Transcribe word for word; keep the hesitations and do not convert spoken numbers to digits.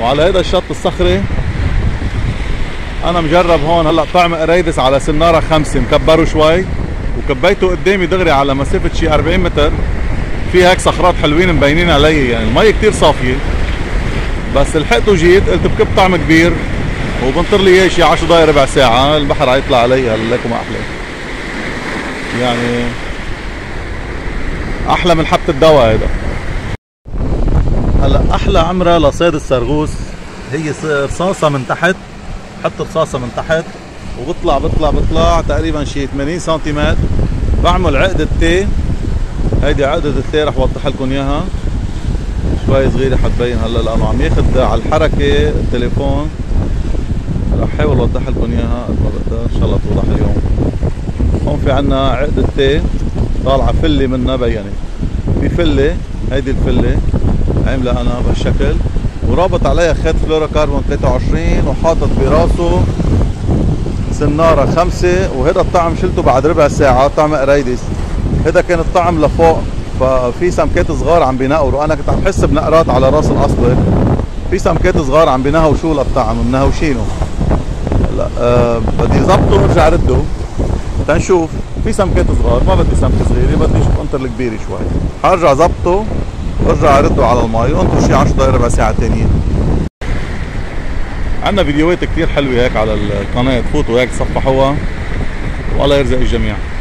وعلى هيدا الشط الصخري انا مجرب هون هلا طعم قريدس على سناره خمسه، مكبره شوي وكبيته قدامي دغري على مسافه شي أربعين متر. في هيك صخرات حلوين مبينين علي، يعني المي كتير صافيه، بس لحقت وجيت قلت بكب طعم كبير وبنطر لي اياه شي عشر دقايق ربع ساعه البحر حيطلع علي. هلا لكم احلى، يعني احلى من حبه الدواء هيدا. هلا احلى عمره لصيد السرغوس هي رصاصه من تحت، بحط رصاصه من تحت وبطلع بطلع بطلع تقريبا شي ثمانين سنتيمتر، بعمل عقده تي. هيدي عقده التي رح اوضح لكم اياها شوي صغيره حتبين هلا لانه عم ياخذ على الحركه التليفون. رح احاول اوضح لكم اياها قد ما بقدر، ان شاء الله توضح اليوم. هون في عندنا عقده تي طالعه فله منها بينه، في فله، هيدي الفله عامله انا بهالشكل ورابط عليها خيط فلورا كربون ثلاثة وعشرين وحاطط براسه سناره خمسه. وهذا الطعم شلته بعد ربع ساعه، طعم قريدس. هذا كان الطعم لفوق، ففي سمكات صغار عم بينقروا، انا كنت عم بحس بنقرات على راس الاصبغ، في سمكات صغار عم بينهوشوا للطعم، منهوشينه. هلا أه بدي ظبطه وارجع رده تنشوف. في سمكات صغار، ما بدي سمكه صغيره، بدي اشوف انطر الكبيره شوي، حرجع ظبطه وارجع رده على المي وانطر شي عشر دقائق ربع ساعه ثانيين. عندنا فيديوهات كثير حلوه هيك على القناه، فوتوا هيك تصفحوها والله يرزق الجميع.